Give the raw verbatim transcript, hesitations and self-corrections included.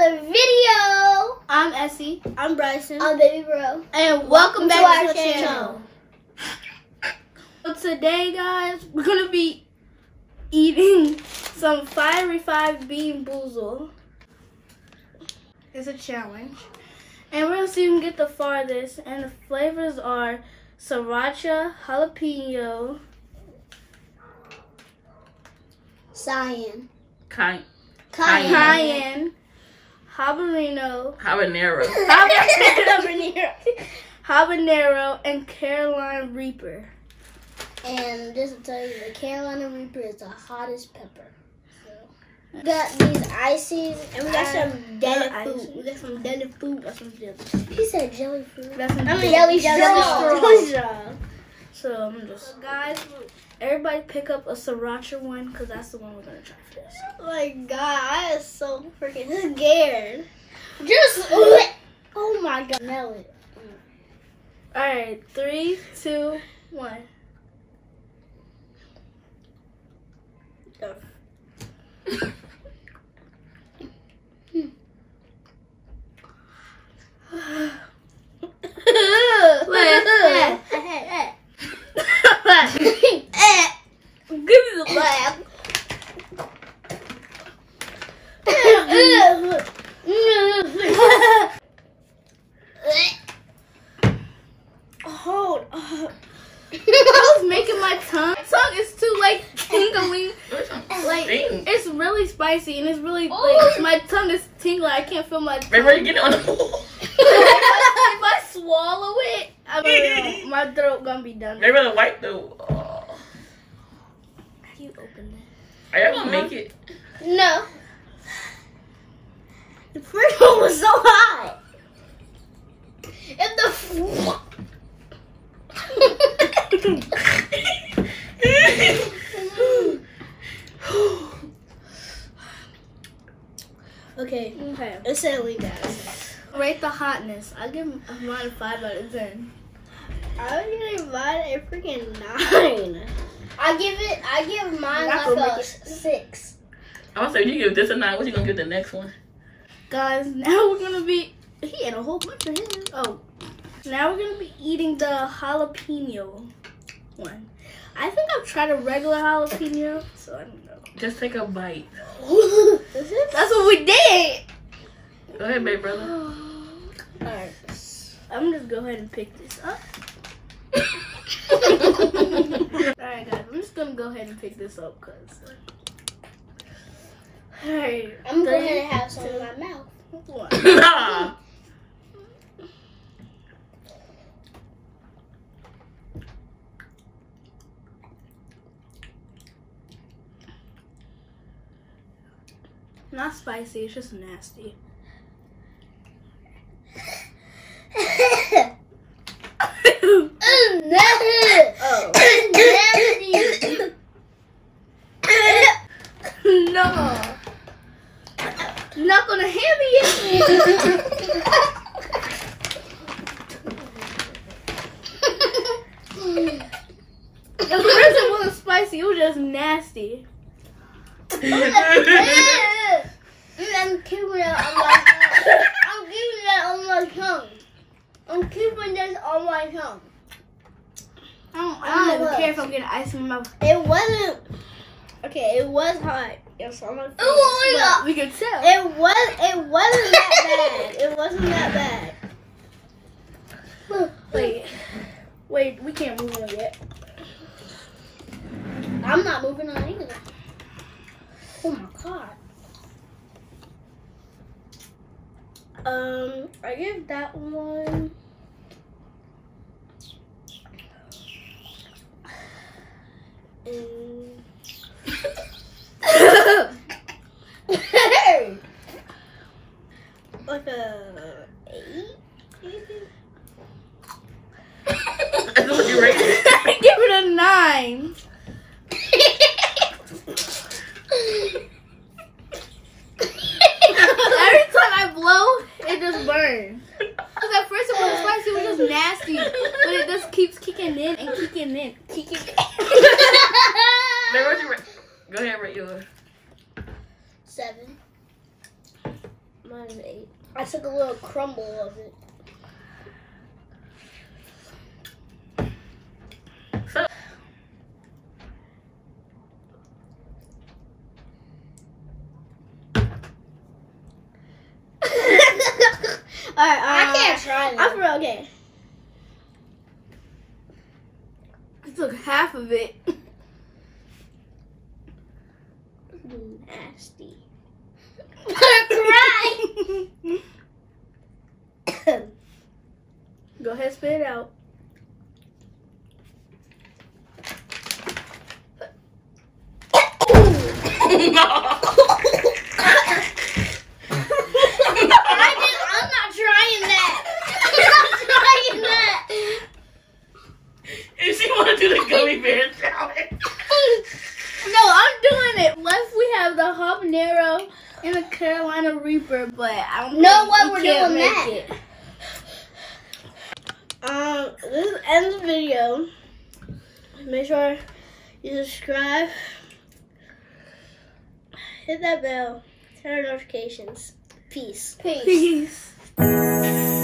another video. I'm Essie. I'm Bryson. I'm Baby Bro. And welcome, welcome back to, to our channel. channel. So today, guys, we're gonna be eating some Fiery Five Bean Boozled. It's a challenge, and we're gonna see who can get the farthest. And the flavors are sriracha, jalapeno, cyan, cayenne. Cayenne. Cayenne, habanero, habanero, habanero, habanero, and Carolina Reaper. And just to tell you, the Carolina Reaper is the hottest pepper. So. We got these ices, and we got some deli food. We got some deli food. We got some jelly. He said jelly food. We got some I mean, jelly, jelly straw. So I'm just so guys. Everybody pick up a sriracha one, because that's the one we're going to try first. Oh my god, I am so freaking scared. Just, oh my god. Smell it. All right, three, two, one. Go. Hold up. I was making my tongue. Tongue is too like tingling. Like it's really spicy and it's really like my tongue is tingling. I can't feel my tongue. Remember to get it on the pool. If I swallow it, I mean, my throat gonna be done. They really white though. Oh. How do you open that? Are you gonna make it? No. The first one was so hot. And the okay, okay. It's silly, guys. Rate the hotness. I give mine a five out of ten. I would give mine a freaking nine. I give it. I give mine Not like a six. I'm sorry. You give this a nine. What you gonna give the next one? Guys, now we're gonna be. He had a whole bunch of his. Oh. Now we're gonna be eating the jalapeno one. I think I've tried a regular jalapeno, so I don't know. Just take a bite. Is it? That's what we did. Go ahead, babe, brother. All right, I'm gonna go ahead and pick this up. All right, guys, I'm just gonna go ahead and pick this up, cause. All right, I'm gonna have some in my mouth. One. Not spicy, it's just nasty. Oh. Nasty. No. Not gonna hear me. If the person wasn't spicy, it was just nasty. I'm keeping that on my tongue. I'm keeping that on my tongue. I'm keeping this on my tongue. I don't, I don't even care if I'm getting ice in my mouth. It wasn't. Okay, it was hot. Yes, I'm gonna oh my God. We can tell. It was. It wasn't that bad. It wasn't that bad. Wait, wait. We can't move on yet. I'm not moving on either. Oh my God. Um, I give that one. And like a eight, maybe. That's what you rated it. I give it a nine. Go ahead, rate yours. Seven. Mine is eight. I took a little crumble of it. Alright, uh, I can't try that. I'm real okay. I took half of it. Nasty. I'm crying. Go ahead, spit it out. Habanero and a Carolina Reaper, but I don't know what we're doing that. It. Um, this ends the video. Make sure you subscribe, hit that bell, turn on notifications. Peace. Peace. Peace.